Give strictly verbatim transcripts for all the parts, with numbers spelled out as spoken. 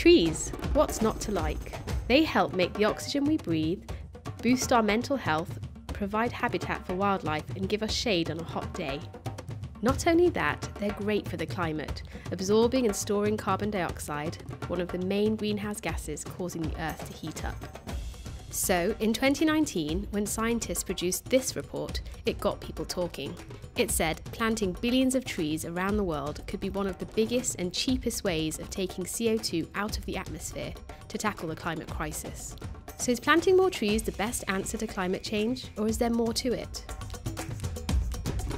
Trees, what's not to like? They help make the oxygen we breathe, boost our mental health, provide habitat for wildlife and give us shade on a hot day. Not only that, they're great for the climate, absorbing and storing carbon dioxide, one of the main greenhouse gases causing the Earth to heat up. So, in twenty nineteen, when scientists produced this report, it got people talking. It said planting billions of trees around the world could be one of the biggest and cheapest ways of taking C O two out of the atmosphere to tackle the climate crisis. So is planting more trees the best answer to climate change, or is there more to it?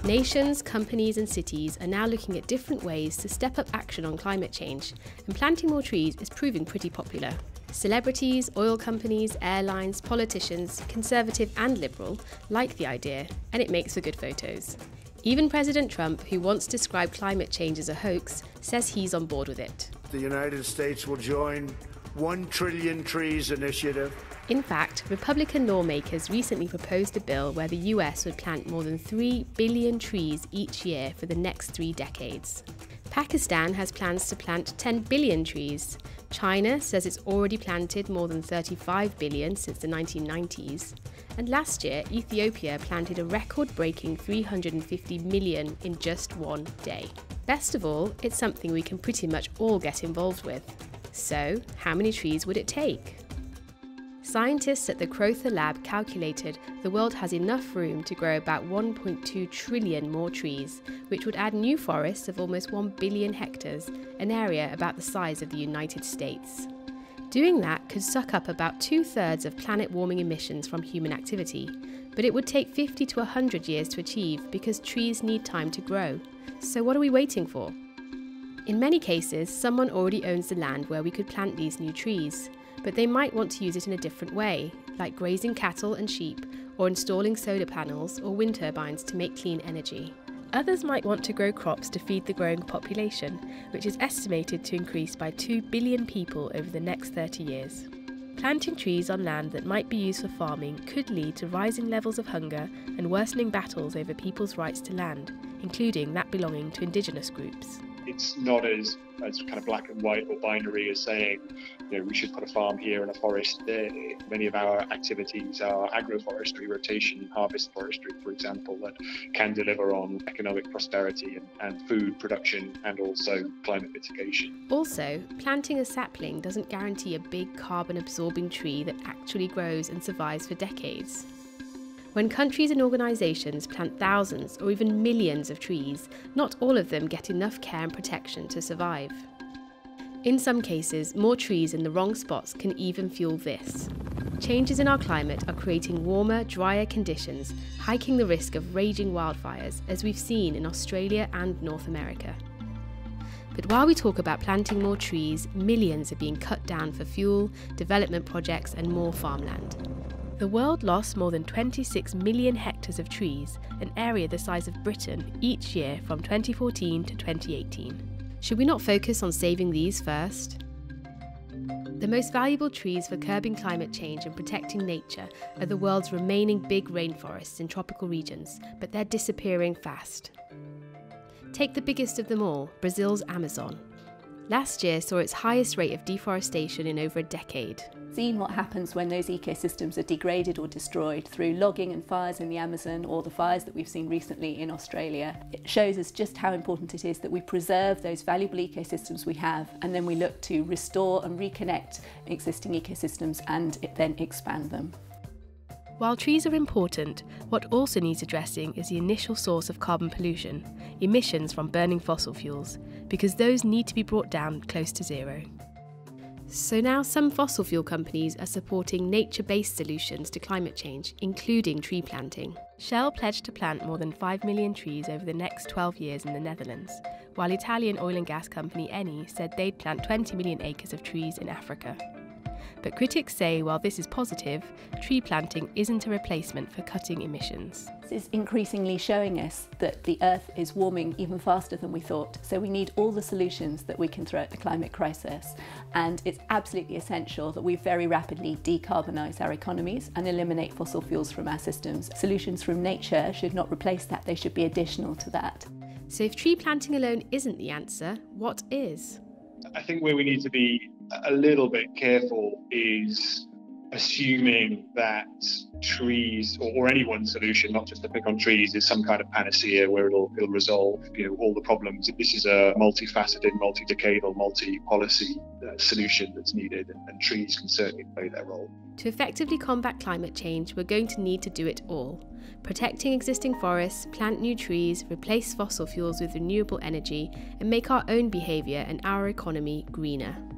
Nations, companies and cities are now looking at different ways to step up action on climate change, and planting more trees is proving pretty popular. Celebrities, oil companies, airlines, politicians, conservative and liberal, like the idea, and it makes for good photos. Even President Trump, who once described climate change as a hoax, says he's on board with it. The United States will join One Trillion Trees Initiative. In fact, Republican lawmakers recently proposed a bill where the U S would plant more than three billion trees each year for the next three decades. Pakistan has plans to plant ten billion trees. China says it's already planted more than thirty-five billion since the nineteen nineties. And last year, Ethiopia planted a record-breaking three hundred fifty million in just one day. Best of all, it's something we can pretty much all get involved with. So, how many trees would it take? Scientists at the Crowther Lab calculated the world has enough room to grow about one point two trillion more trees, which would add new forests of almost one billion hectares, an area about the size of the United States. Doing that could suck up about two-thirds of planet-warming emissions from human activity, but it would take fifty to one hundred years to achieve because trees need time to grow. So what are we waiting for? In many cases, someone already owns the land where we could plant these new trees, but they might want to use it in a different way, like grazing cattle and sheep, or installing solar panels or wind turbines to make clean energy. Others might want to grow crops to feed the growing population, which is estimated to increase by two billion people over the next thirty years. Planting trees on land that might be used for farming could lead to rising levels of hunger and worsening battles over people's rights to land, including that belonging to indigenous groups. It's not as, as kind of black and white or binary as saying, you know, we should put a farm here and a forest there. Many of our activities are agroforestry, rotation, harvest forestry, for example, that can deliver on economic prosperity and, and food production and also climate mitigation. Also, planting a sapling doesn't guarantee a big carbon-absorbing tree that actually grows and survives for decades. When countries and organisations plant thousands or even millions of trees, not all of them get enough care and protection to survive. In some cases, more trees in the wrong spots can even fuel this. Changes in our climate are creating warmer, drier conditions, hiking the risk of raging wildfires, as we've seen in Australia and North America. But while we talk about planting more trees, millions are being cut down for fuel, development projects and more farmland. The world lost more than twenty-six million hectares of trees, an area the size of Britain, each year from twenty fourteen to twenty eighteen. Should we not focus on saving these first? The most valuable trees for curbing climate change and protecting nature are the world's remaining big rainforests in tropical regions, but they're disappearing fast. Take the biggest of them all, Brazil's Amazon. Last year saw its highest rate of deforestation in over a decade. Seen what happens when those ecosystems are degraded or destroyed through logging and fires in the Amazon, or the fires that we've seen recently in Australia. It shows us just how important it is that we preserve those valuable ecosystems we have, and then we look to restore and reconnect existing ecosystems and then expand them. While trees are important, what also needs addressing is the initial source of carbon pollution, emissions from burning fossil fuels, because those need to be brought down close to zero. So now some fossil fuel companies are supporting nature-based solutions to climate change, including tree planting. Shell pledged to plant more than five million trees over the next twelve years in the Netherlands, while Italian oil and gas company Eni said they'd plant twenty million acres of trees in Africa. But critics say while this is positive, tree planting isn't a replacement for cutting emissions. This is increasingly showing us that the Earth is warming even faster than we thought, so we need all the solutions that we can throw at the climate crisis. And it's absolutely essential that we very rapidly decarbonise our economies and eliminate fossil fuels from our systems. Solutions from nature should not replace that, they should be additional to that. So if tree planting alone isn't the answer, what is? I think where we need to be a little bit careful is assuming that trees, or, or any one solution, not just to pick on trees, is some kind of panacea where it'll it'll resolve, you know, all the problems. This is a multifaceted, multi-decadal, multi-policy uh, solution that's needed, and, and trees can certainly play their role. To effectively combat climate change, we're going to need to do it all. Protecting existing forests, plant new trees, replace fossil fuels with renewable energy, and make our own behaviour and our economy greener.